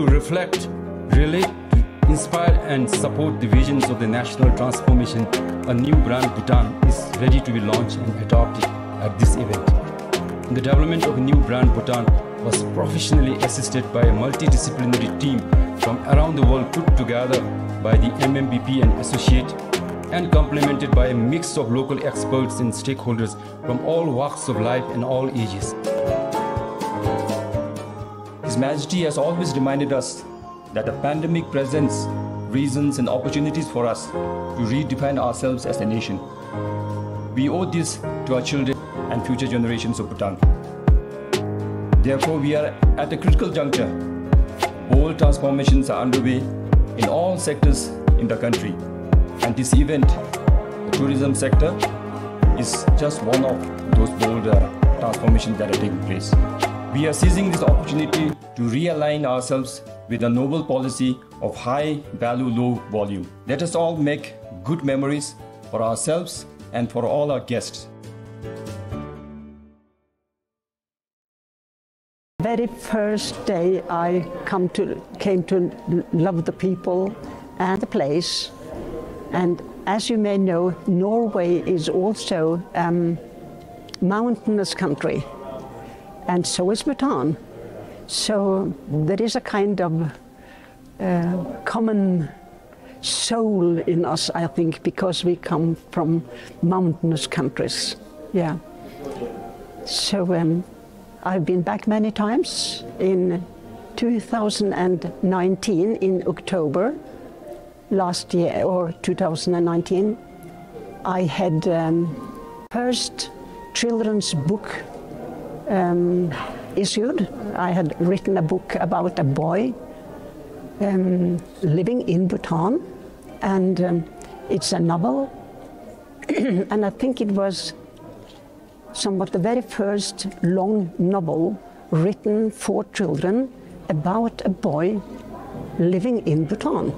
to reflect, relate, inspire and support the visions of the national transformation, a new brand Bhutan is ready to be launched and adopted at this event. The development of a new brand Bhutan was professionally assisted by a multidisciplinary team from around the world put together by the MMBP and associate, and complemented by a mix of local experts and stakeholders from all walks of life and all ages. His Majesty has always reminded us that the pandemic presents reasons and opportunities for us to redefine ourselves as a nation. We owe this to our children and future generations of Bhutan. Therefore, we are at a critical juncture. Bold transformations are underway in all sectors in the country, and this event, the tourism sector, is just one of those bold transformations that are taking place. We are seizing this opportunity to realign ourselves with a noble policy of high value, low volume. Let us all make good memories for ourselves and for all our guests. Very first day I came to love the people and the place. And as you may know, Norway is also a mountainous country, and so is Bhutan. So there is a kind of common soul in us, I think, because we come from mountainous countries. Yeah. So I've been back many times. In 2019, in October last year, or 2019, I had first children's book issued. I had written a book about a boy living in Bhutan, and it's a novel, and I think it was somewhat the very first long novel written for children about a boy living in Bhutan.